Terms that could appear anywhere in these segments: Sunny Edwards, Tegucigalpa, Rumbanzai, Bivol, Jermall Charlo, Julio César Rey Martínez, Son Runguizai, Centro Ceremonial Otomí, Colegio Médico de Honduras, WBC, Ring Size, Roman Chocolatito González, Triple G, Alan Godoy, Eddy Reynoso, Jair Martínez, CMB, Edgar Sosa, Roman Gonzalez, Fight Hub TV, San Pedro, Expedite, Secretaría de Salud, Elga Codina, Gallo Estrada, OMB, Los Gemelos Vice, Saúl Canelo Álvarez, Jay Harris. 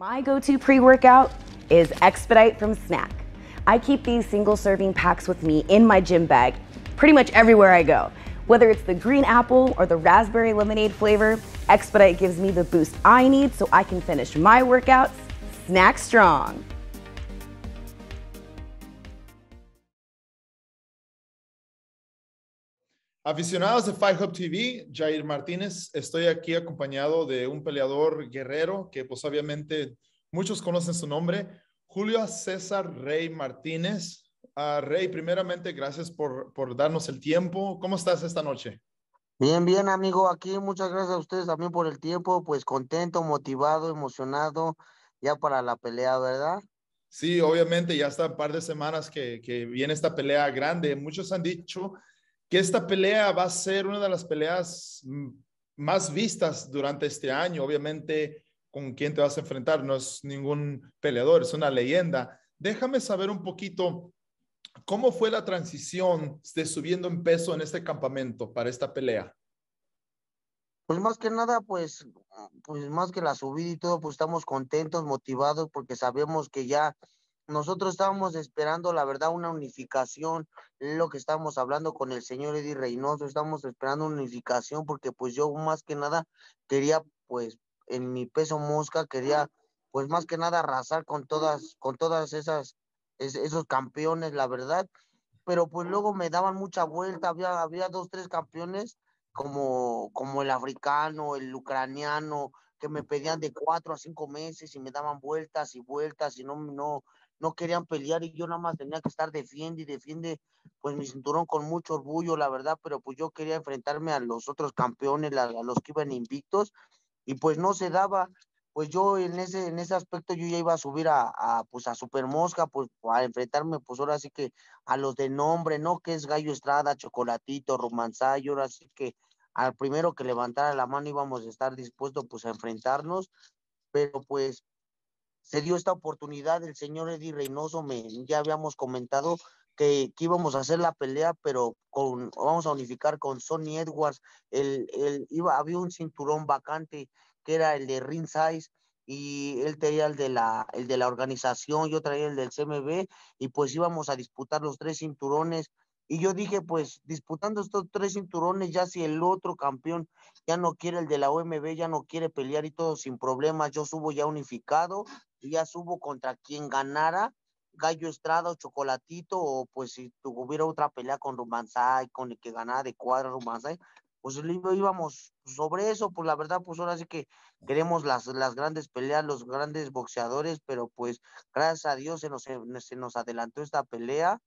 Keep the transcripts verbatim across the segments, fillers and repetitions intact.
My go-to pre-workout is Expedite from Snack. I keep these single-serving packs with me in my gym bag pretty much everywhere I go. Whether it's the green apple or the raspberry lemonade flavor, Expedite gives me the boost I need so I can finish my workouts snack strong. Aficionados de Fight Hub T V, Jair Martínez, estoy aquí acompañado de un peleador guerrero que pues obviamente muchos conocen su nombre, Julio César Rey Martínez. Uh, Rey, primeramente gracias por, por darnos el tiempo. ¿Cómo estás esta noche? Bien, bien amigo, aquí muchas gracias a ustedes también por el tiempo, pues contento, motivado, emocionado ya para la pelea, ¿verdad? Sí, obviamente ya está un par de semanas que, que viene esta pelea grande. Muchos han dicho que esta pelea va a ser una de las peleas más vistas durante este año. Obviamente, con quién te vas a enfrentar no es ningún peleador, es una leyenda. Déjame saber un poquito, ¿cómo fue la transición de subiendo en peso en este campamento para esta pelea? Pues más que nada, pues, pues más que la subida y todo, pues estamos contentos, motivados, porque sabemos que ya nosotros estábamos esperando, la verdad, una unificación, lo que estábamos hablando con el señor Eddy Reynoso, estábamos esperando una unificación porque pues yo más que nada quería, pues en mi peso mosca, quería pues más que nada arrasar con todas, con todas esas, es, esos campeones, la verdad, pero pues luego me daban mucha vuelta, había, había dos, tres campeones como, como el africano, el ucraniano, que me pedían de cuatro a cinco meses y me daban vueltas y vueltas y no, no, no querían pelear y yo nada más tenía que estar defiende y defiende pues mi cinturón con mucho orgullo, la verdad, pero pues yo quería enfrentarme a los otros campeones, a, a los que iban invictos y pues no se daba, pues yo en ese, en ese aspecto yo ya iba a subir a, a pues a Super Mosca, pues a enfrentarme pues ahora sí que a los de nombre, ¿no? Que es Gallo Estrada, Chocolatito, Rumbanzai, ahora sí que al primero que levantara la mano íbamos a estar dispuestos pues a enfrentarnos, pero pues se dio esta oportunidad, el señor Eddy Reynoso, me, ya habíamos comentado que, que íbamos a hacer la pelea, pero con, vamos a unificar con Sunny Edwards, el, el, iba, había un cinturón vacante que era el de Ring Size, y él tenía el de, la, el de la organización, yo traía el del C M B, y pues íbamos a disputar los tres cinturones, y yo dije, pues, disputando estos tres cinturones, ya si el otro campeón ya no quiere el de la O M B, ya no quiere pelear y todo sin problemas, yo subo ya unificado, y ya subo contra quien ganara, Gallo Estrada o Chocolatito, o pues si hubiera otra pelea con Rumbanzai, con el que ganara de cuadro Rumbanzai, pues íbamos sobre eso, pues la verdad, pues ahora sí que queremos las, las grandes peleas, los grandes boxeadores, pero pues gracias a Dios se nos, se nos adelantó esta pelea,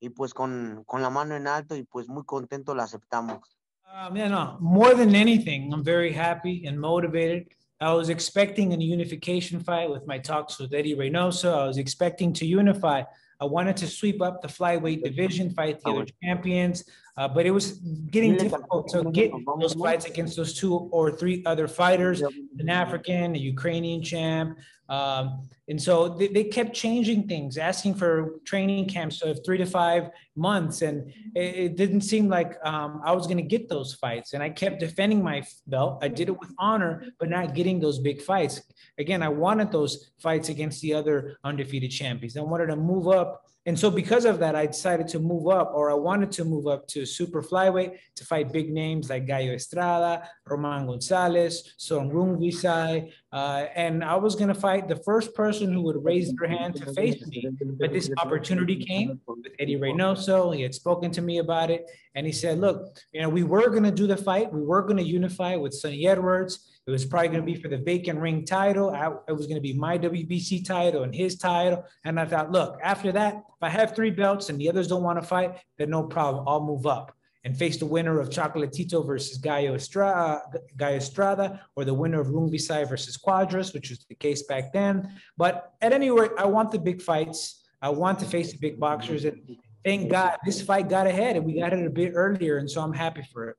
y pues con, con la mano en alto y pues muy contento la aceptamos. Uh, man, uh, more than anything, I'm very happy and motivated. I was expecting a unification fight with my talks with Eddy Reynoso. I was expecting to unify. I wanted to sweep up the flyweight division, fight the other champions, uh, but it was getting difficult to get those fights against those two or three other fighters, an African, a Ukrainian champ. Um, and so they, they kept changing things, asking for training camps of three to five months. And it, it didn't seem like um, I was going to get those fights. And I kept defending my belt. I did it with honor, but not getting those big fights. Again, I wanted those fights against the other undefeated champions. I wanted to move up. And so because of that, I decided to move up, or I wanted to move up to super flyweight to fight big names like Gallo Estrada, Roman Gonzalez, Son Runguizai, uh, and I was going to fight the first person who would raise their hand to face me. But this opportunity came with Eddy Reynoso. He had spoken to me about it, and he said, look, you know, we were going to do the fight. We were going to unify with Sunny Edwards. It was probably going to be for the vacant ring title. I, it was going to be my W B C title and his title. And I thought, look, after that, if I have three belts and the others don't want to fight, then no problem. I'll move up and face the winner of Chocolatito versus Gallo Estrada, Gallo Estrada, or the winner of Rumbanzai versus Quadras, which was the case back then. But at any rate, I want the big fights. I want to face the big boxers. And thank God this fight got ahead, and we got it a bit earlier. And so I'm happy for it.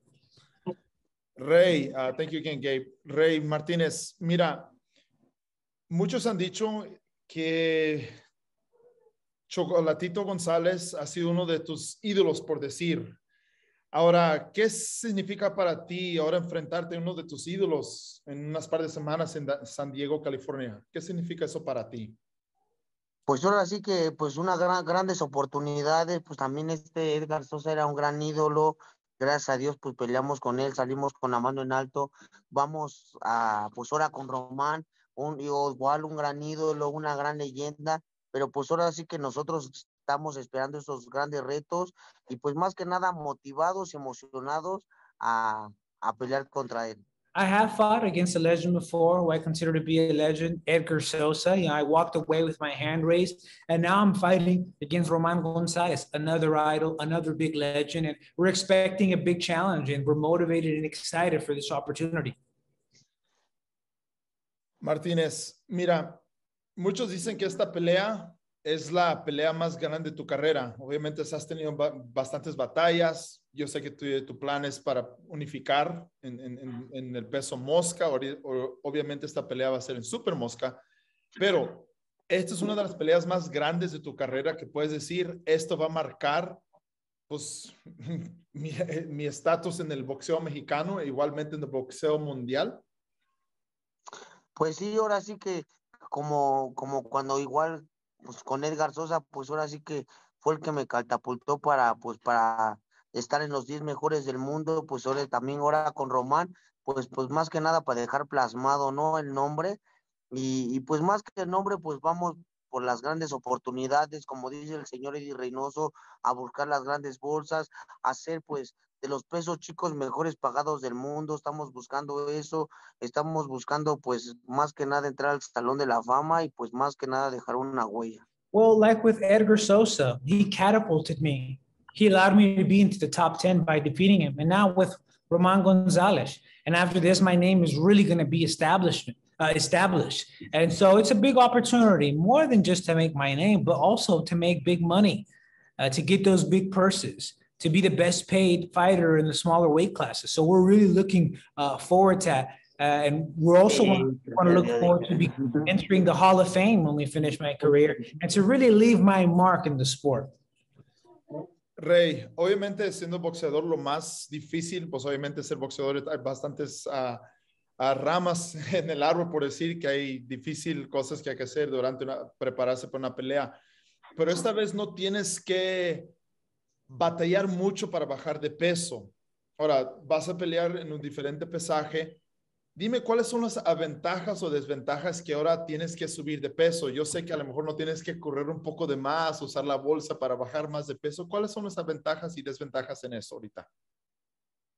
Rey, uh, thank you again, Gabe. Rey Martínez, mira, muchos han dicho que Chocolatito González ha sido uno de tus ídolos, por decir. Ahora, ¿qué significa para ti ahora enfrentarte a uno de tus ídolos en unas par de semanas en San Diego, California? ¿Qué significa eso para ti? Pues ahora sí que, pues, unas gran, grandes oportunidades. Pues también este Edgar Sosa era un gran ídolo. Gracias a Dios, pues peleamos con él, salimos con la mano en alto. Vamos a, pues ahora con Roman, un, igual un gran ídolo, una gran leyenda. Pero pues ahora sí que nosotros estamos esperando esos grandes retos y pues más que nada motivados, emocionados a, a pelear contra él. I have fought against a legend before, who I consider to be a legend, Edgar Sosa. You know, I walked away with my hand raised, and now I'm fighting against Roman Gonzalez, another idol, another big legend, and we're expecting a big challenge, and we're motivated and excited for this opportunity. Martínez, mira, muchos dicen que esta pelea es la pelea más grande de tu carrera. Obviamente has tenido bastantes batallas. Yo sé que tu, tu plan es para unificar en, en, en el peso mosca. Obviamente esta pelea va a ser en super mosca. Pero esta es una de las peleas más grandes de tu carrera que puedes decir, esto va a marcar pues, mi estatus en el boxeo mexicano, igualmente en el boxeo mundial. Pues sí, ahora sí que como, como cuando igual... Pues con Edgar Sosa, pues ahora sí que fue el que me catapultó para, pues para estar en los diez mejores del mundo, pues ahora también ahora con Roman, pues, pues más que nada para dejar plasmado, ¿no? El nombre, y, y pues más que el nombre, pues vamos por las grandes oportunidades, como dice el señor Eddy Reynoso, a buscar las grandes bolsas, a ser pues de los pesos chicos mejores pagados del mundo. Estamos buscando eso, estamos buscando pues más que nada entrar al Salón de la Fama y pues más que nada dejar una huella. Well, like with Edgar Sosa, he catapulted me. He allowed me to be into the top ten by defeating him. And now with Roman Gonzalez. And after this, my name is really going to be established. Uh, established. And so it's a big opportunity, more than just to make my name, but also to make big money, uh, to get those big purses, to be the best paid fighter in the smaller weight classes. So we're really looking uh, forward to that. Uh, and we're also want to look forward to be entering the Hall of Fame when we finish my career and to really leave my mark in the sport. Rey, obviamente siendo boxeador lo más difícil, pues obviamente ser boxeador hay bastantes uh, a ramas en el árbol, por decir que hay difícil cosas que hay que hacer durante una, prepararse para una pelea. Pero esta vez no tienes que batallar mucho para bajar de peso. Ahora, vas a pelear en un diferente pesaje. Dime, ¿cuáles son las ventajas o desventajas que ahora tienes que subir de peso? Yo sé que a lo mejor no tienes que correr un poco de más, usar la bolsa para bajar más de peso. ¿Cuáles son las ventajas y desventajas en eso ahorita?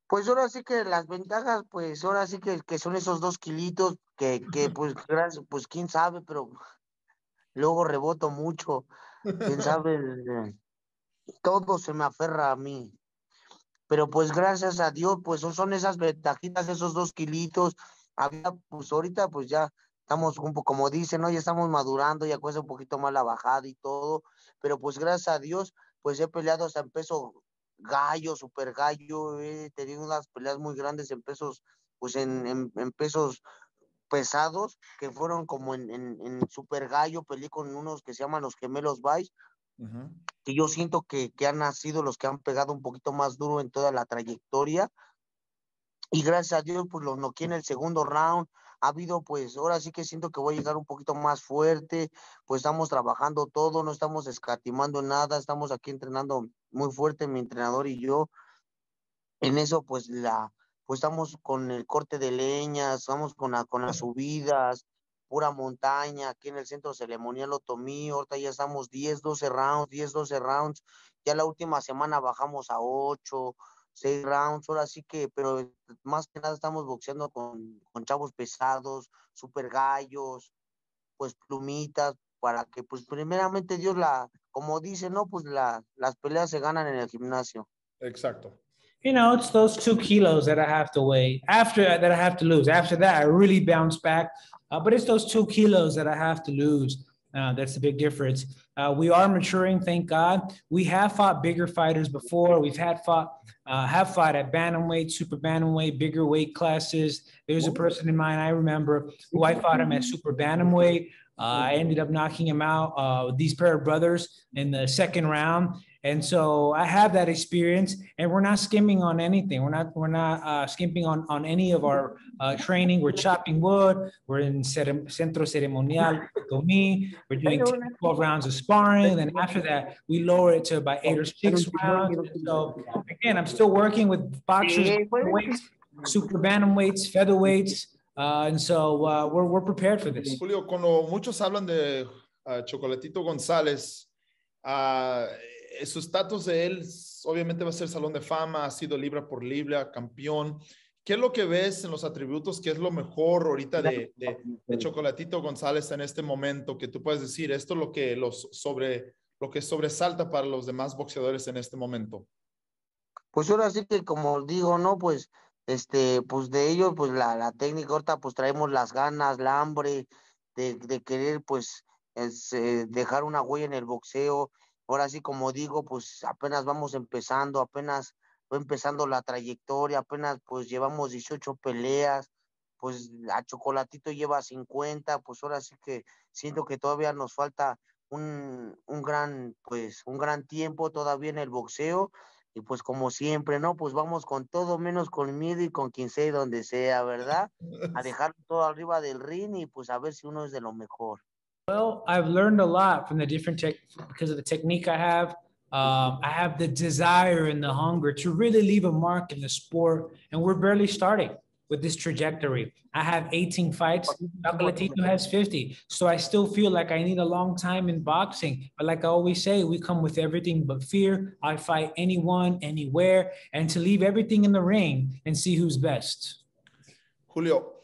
Pues ahora sí que las ventajas, pues ahora sí que, que son esos dos kilitos que, que pues, pues quién sabe, pero luego reboto mucho. Quién sabe, todo se me aferra a mí. Pero pues gracias a Dios, pues son esas ventajitas, esos dos kilitos. Había, pues ahorita pues ya estamos un poco, como dicen, ¿no? Ya estamos madurando, ya cuesta un poquito más la bajada y todo. Pero pues gracias a Dios, pues he peleado hasta en peso gallo, super gallo, he tenido unas peleas muy grandes en pesos, pues en, en, en pesos pesados, que fueron como en, en, en super gallo, peleé con unos que se llaman Los Gemelos Vice, uh-huh. que yo siento que, que han nacido los que han pegado un poquito más duro en toda la trayectoria, y gracias a Dios, pues los noqué en el segundo round. Ha habido, pues, ahora sí que siento que voy a llegar un poquito más fuerte, pues estamos trabajando todo, no estamos escatimando nada, estamos aquí entrenando muy fuerte mi entrenador y yo. En eso, pues, la, pues estamos con el corte de leñas, estamos con, la, con las subidas, pura montaña, aquí en el Centro Ceremonial Otomí. Ahorita ya estamos diez, doce rounds, diez, doce rounds, ya la última semana bajamos a ocho, seis rounds, ahora sí que, pero más que nada estamos boxeando con, con chavos pesados, super gallos, pues plumitas, para que pues primeramente Dios la, como dice, ¿no? Pues la, las peleas se ganan en el gimnasio. Exacto. You know, it's those two kilos that I have to weigh, after that I have to lose. After that, I really bounce back, uh, but it's those two kilos that I have to lose. Uh, that's the big difference. Uh, we are maturing, thank God. We have fought bigger fighters before. We've had fought, uh, have fought at bantamweight, super bantamweight, bigger weight classes. There's a person in mind I remember who I fought him at super bantamweight. Uh, I ended up knocking him out, uh, these pair of brothers, in the second round. And so I have that experience, and we're not skimping on anything. We're not, we're not uh, skimping on, on any of our uh, training. We're chopping wood. We're in Cere- Centro Ceremonial Otomí. We're doing twelve rounds of sparring. Then after that, we lower it to about eight or six rounds. And so again, I'm still working with boxers, weights, super bantamweights, featherweights. Uh, and so uh, we're, we're prepared for this. Julio, cuando muchos hablan de uh, Chocolatito González, uh, su estatus de él obviamente va a ser Salón de Fama, ha sido libra por libra, campeón. ¿Qué es lo que ves en los atributos? ¿Qué es lo mejor ahorita de, de, de Chocolatito González en este momento? Que tú puedes decir, esto es lo que, los sobre, lo que sobresalta para los demás boxeadores en este momento. Pues ahora sí que, como digo, ¿no? Pues, este, pues de ellos, pues la, la técnica, ahorita pues traemos las ganas, la hambre de, de querer, pues, es, eh, dejar una huella en el boxeo. Ahora sí, como digo, pues apenas vamos empezando, apenas va empezando la trayectoria, apenas pues llevamos dieciocho peleas, pues a Chocolatito lleva cincuenta, pues ahora sí que siento que todavía nos falta un, un gran, pues un gran tiempo todavía en el boxeo, y pues como siempre, ¿no? Pues vamos con todo menos con miedo y con quien sea y donde sea, ¿verdad? A dejarlo todo arriba del ring y pues a ver si uno es de lo mejor. Well, I've learned a lot from the different tech because of the technique I have. Um, I have the desire and the hunger to really leave a mark in the sport, and we're barely starting with this trajectory. I have eighteen fights. Chocolatito has fifty, so I still feel like I need a long time in boxing. But like I always say, we come with everything but fear. I fight anyone, anywhere, and to leave everything in the ring and see who's best. Julio.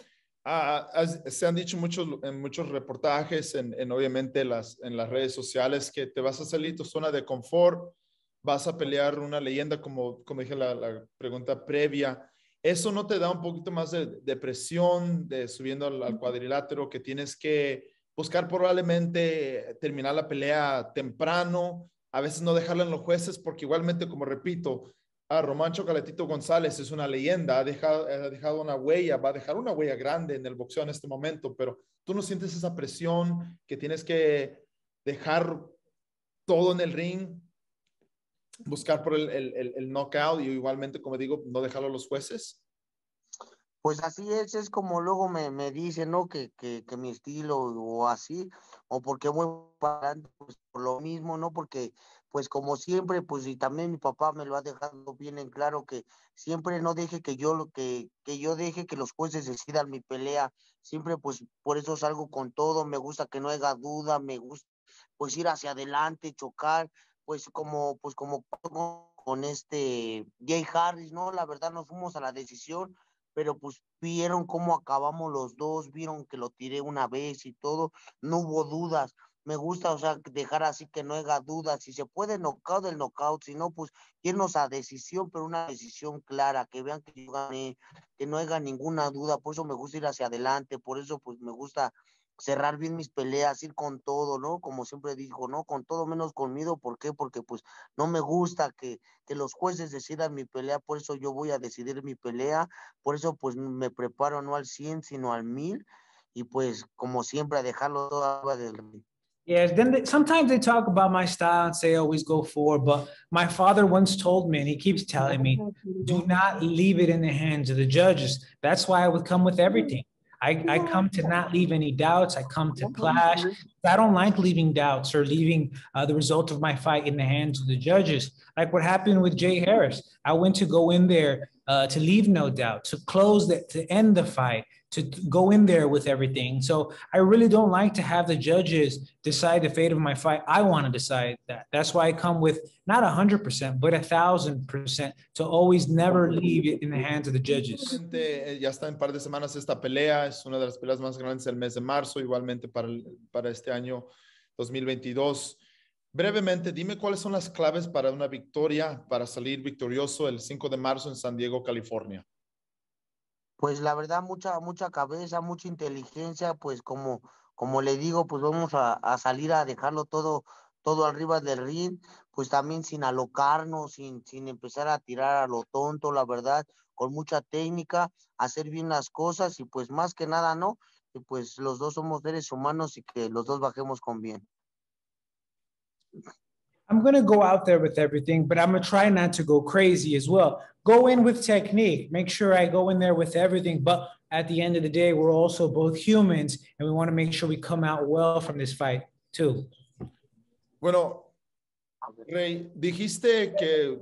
Ah, se han dicho muchos, en muchos reportajes, en, en obviamente las, en las redes sociales, que te vas a salir de tu zona de confort, vas a pelear una leyenda, como, como dije la, la pregunta previa. ¿Eso no te da un poquito más de, de presión, de subiendo al, al cuadrilátero, que tienes que buscar probablemente terminar la pelea temprano, a veces no dejarla en los jueces, porque igualmente, como repito, Ah, Roman Chocolatito González es una leyenda, ha dejado, ha dejado una huella, va a dejar una huella grande en el boxeo en este momento, pero tú no sientes esa presión que tienes que dejar todo en el ring, buscar por el, el, el, el knockout y igualmente, como digo, no dejarlo a los jueces? Pues así es, es como luego me, me dicen, ¿no? Que, que, que mi estilo o así, o porque voy para adelante, pues por lo mismo, ¿no? Porque pues como siempre, pues y también mi papá me lo ha dejado bien en claro, que siempre no deje que yo, lo que, que yo deje que los jueces decidan mi pelea, siempre pues por eso salgo con todo, me gusta que no haya duda, me gusta pues ir hacia adelante, chocar, pues como, pues como con este Jay Harris, ¿no? La verdad nos fuimos a la decisión, pero pues vieron cómo acabamos los dos, vieron que lo tiré una vez y todo, no hubo dudas. Me gusta, o sea, dejar así que no haya dudas. Si se puede knockout, el knockout. Si no, pues irnos a decisión, pero una decisión clara. Que vean que yo gané, que no haya ninguna duda. Por eso me gusta ir hacia adelante. Por eso, pues, me gusta cerrar bien mis peleas, ir con todo, ¿no? Como siempre digo, ¿no? Con todo menos con miedo. ¿Por qué? Porque, pues, no me gusta que, que los jueces decidan mi pelea. Por eso yo voy a decidir mi pelea. Por eso, pues, me preparo no al cien, sino al mil. Y, pues, como siempre, a dejarlo todo arriba del ring. Yes, then they, sometimes they talk about my style and say always go forward, but my father once told me, and he keeps telling me, do not leave it in the hands of the judges. That's why I would come with everything. I, I come to not leave any doubts. I come to clash. I don't like leaving doubts or leaving uh, the result of my fight in the hands of the judges. Like what happened with Jay Harris. I went to go in there uh, to leave no doubt, to close, the, to end the fight, to go in there with everything. So I really don't like to have the judges decide the fate of my fight. I want to decide that. That's why I come with not one hundred percent, but one thousand percent to always never leave it in the hands of the judges. Ya está en par de semanas esta pelea. Es una de las peleas más grandes del mes de marzo, igualmente para, el, para este año dos mil veintidós. Brevemente, dime cuáles son las claves para una victoria, para salir victorioso el cinco de marzo en San Diego, California. Pues la verdad, mucha, mucha cabeza, mucha inteligencia, pues como, como le digo, pues vamos a, a salir a dejarlo todo, todo arriba del ring, pues también sin alocarnos, sin, sin empezar a tirar a lo tonto, la verdad, con mucha técnica, hacer bien las cosas y pues más que nada, ¿no? que pues los dos somos seres humanos y que los dos bajemos con bien. I'm going to go out there with everything, but I'm going to try not to go crazy as well. Go in with technique. Make sure I go in there with everything. But at the end of the day, we're also both humans, and we want to make sure we come out well from this fight, too. Bueno, Rey, dijiste que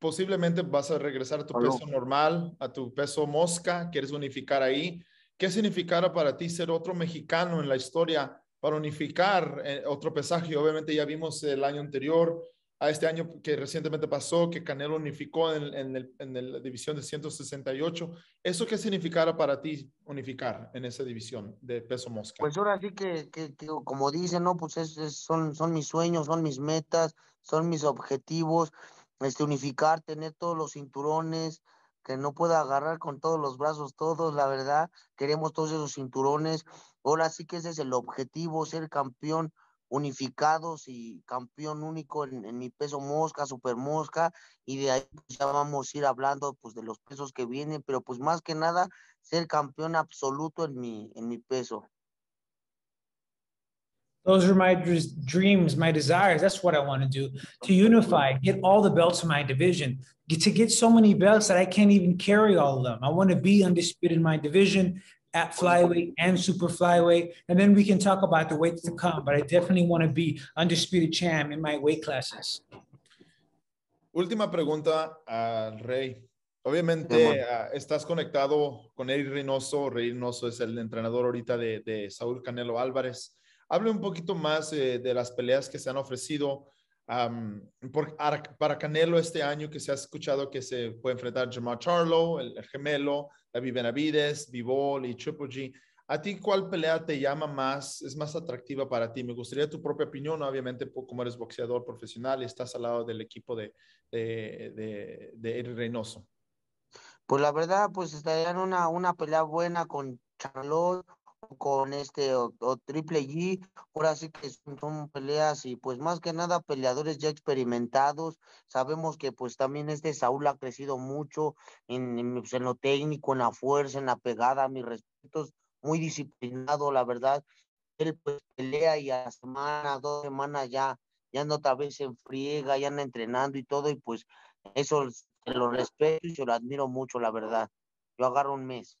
posiblemente vas a regresar a tu peso normal, a tu peso mosca, quieres unificar ahí. ¿Qué significará para ti ser otro mexicano en la historia para unificar eh, otro pesaje? Obviamente ya vimos el año anterior a este año que recientemente pasó, que Canelo unificó en, en, el, en la división de ciento sesenta y ocho. ¿Eso qué significará para ti unificar en esa división de peso mosca? Pues ahora sí que, que, que como dicen, ¿no? Pues es, es, son, son mis sueños, son mis metas, son mis objetivos. Este, unificar, tener todos los cinturones, que no pueda agarrar con todos los brazos todos, la verdad, queremos todos esos cinturones. Ahora sí que ese es el objetivo, ser campeón unificados y campeón único en, en mi peso mosca, super mosca, y de ahí pues, ya vamos a ir hablando pues de los pesos que vienen, pero pues más que nada ser campeón absoluto en mi, en mi peso. Those are my dreams, my desires. That's what I want to do, to unify, get all the belts in my division, get, to get so many belts that I can't even carry all of them. I want to be undisputed in my division at flyweight and super flyweight, and then we can talk about the weights to come, but I definitely want to be undisputed champ in my weight classes. Última pregunta al Rey. Obviamente uh, estás conectado con Eddy Reynoso. Reynoso es el entrenador ahorita de, de Saúl Canelo Álvarez. Hable un poquito más eh, de las peleas que se han ofrecido um, por, para Canelo este año, que se ha escuchado que se puede enfrentar Jermall Charlo, el, el gemelo, David Benavídez, Bivol y Triple G. ¿A ti cuál pelea te llama más, es más atractiva para ti? Me gustaría tu propia opinión, obviamente, como eres boxeador profesional y estás al lado del equipo de, de, de, de Eddy Reynoso. Pues la verdad, pues estaría en una, una pelea buena con Charlo, con este o, o Triple G. Ahora sí que son, son peleas y pues más que nada peleadores ya experimentados. Sabemos que pues también este Saúl ha crecido mucho en, en, pues, en lo técnico, en la fuerza, en la pegada. Mis respetos, muy disciplinado, la verdad. Él pues pelea y a la semana, dos semanas ya, ya anda otra vez en friega, ya anda entrenando y todo, y pues eso lo respeto y yo lo admiro mucho, la verdad. Yo agarro un mes.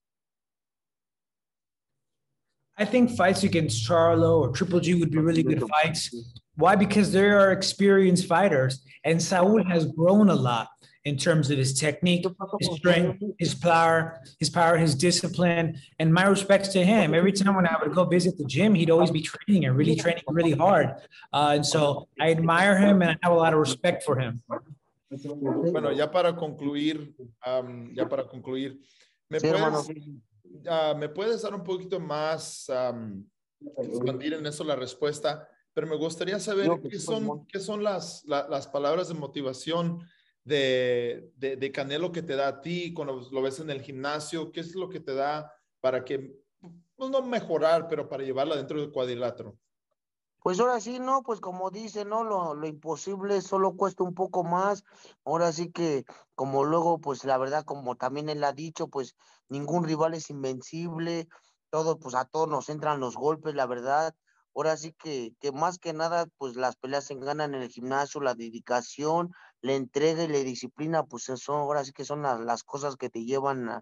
I think fights against Charlo or Triple G would be really good fights. Why? Because they are experienced fighters, and Saúl has grown a lot in terms of his technique, his strength, his power, his power, his discipline, and my respects to him. Every time when I would go visit the gym, he'd always be training and really training really hard. Uh, and so I admire him, and I have a lot of respect for him. Bueno, ya para concluir, um, ya para concluir, me puedes... Uh, me puedes dar un poquito más, um, expandir en eso la respuesta, pero me gustaría saber no, qué son, qué son las, la, las palabras de motivación de, de, de Canelo que te da a ti cuando lo ves en el gimnasio. ¿Qué es lo que te da para que, pues no mejorar, pero para llevarla dentro del cuadrilátero? Pues ahora sí, no, pues como dice, no, lo, lo imposible solo cuesta un poco más. Ahora sí que, como luego, pues la verdad, como también él ha dicho, pues ningún rival es invencible, todo, pues a todos nos entran los golpes, la verdad. Ahora sí que, que más que nada, pues las peleas se ganan en el gimnasio, la dedicación, la entrega y la disciplina, pues eso, ahora sí que son las, las cosas que te llevan a,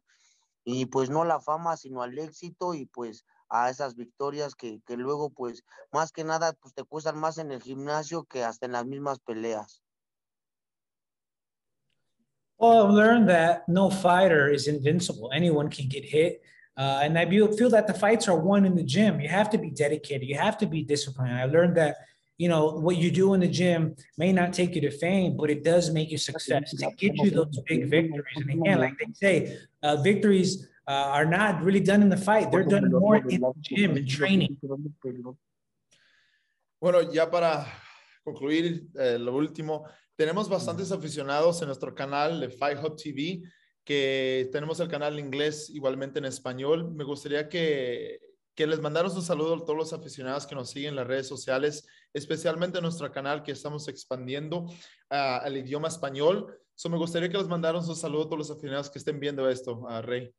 y pues no a la fama, sino al éxito y pues a esas victorias que, que luego, pues, más que nada, pues te cuestan más en el gimnasio que hasta en las mismas peleas. Well, I've learned that no fighter is invincible. Anyone can get hit. Uh, and I feel that the fights are won in the gym. You have to be dedicated. You have to be disciplined. I learned that, you know, what you do in the gym may not take you to fame, but it does make you success. It gets you those big victories. And again, like they say, uh, victories... Uh, are not really done in the fight. They're done more in the gym and training. Bueno, ya para concluir eh, lo último, tenemos bastantes aficionados en nuestro canal de Fight Hub T V, que tenemos el canal en inglés, igualmente en español. Me gustaría que, que les mandaros un saludo a todos los aficionados que nos siguen en las redes sociales, especialmente en nuestro canal que estamos expandiendo uh, al idioma español. So, me gustaría que les mandaros un saludo a todos los aficionados que estén viendo esto, uh, Rey.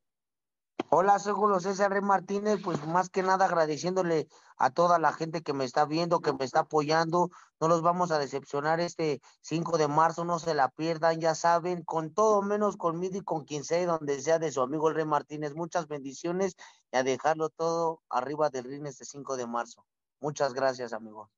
Hola, soy Julio César Rey Martínez, pues más que nada agradeciéndole a toda la gente que me está viendo, que me está apoyando, no los vamos a decepcionar este cinco de marzo, no se la pierdan, ya saben, con todo menos conmigo y con quien sea y donde sea de su amigo el Rey Martínez, muchas bendiciones y a dejarlo todo arriba del ring este cinco de marzo. Muchas gracias, amigos.